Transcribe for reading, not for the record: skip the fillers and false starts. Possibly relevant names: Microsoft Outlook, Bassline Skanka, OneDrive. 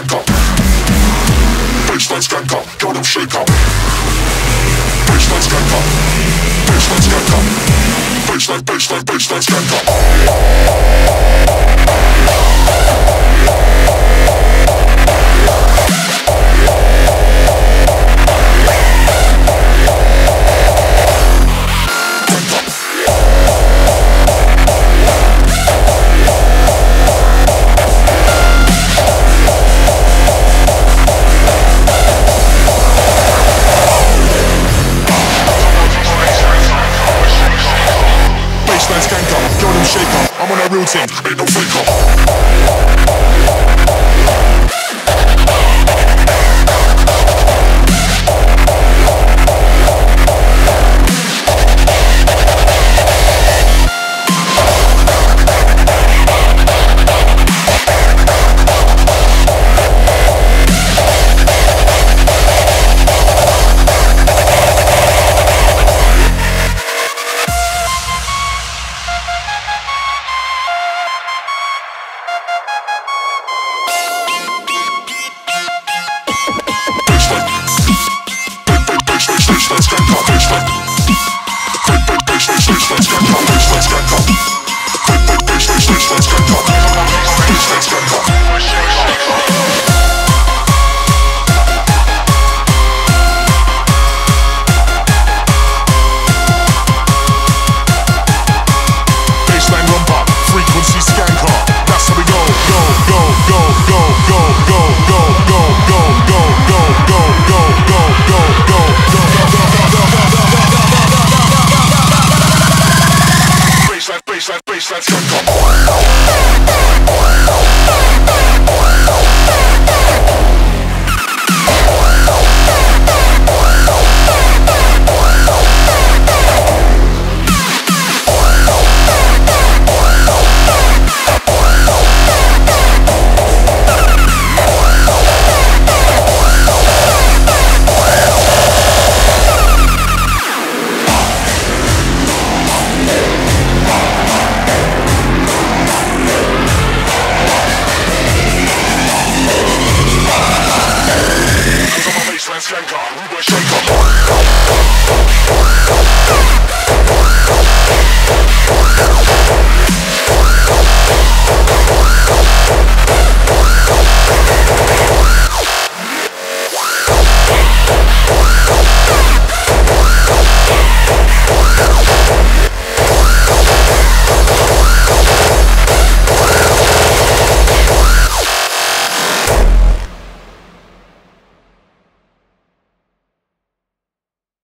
Skanka. Bassline Skanka, got him shake up. Bassline Skanka. Bassline Skanka. Bassline, bassline, bassline Skanka. Bassline Skanka, got him shake up. I'm on that real team, ain't no fake up. Bassline Skanka.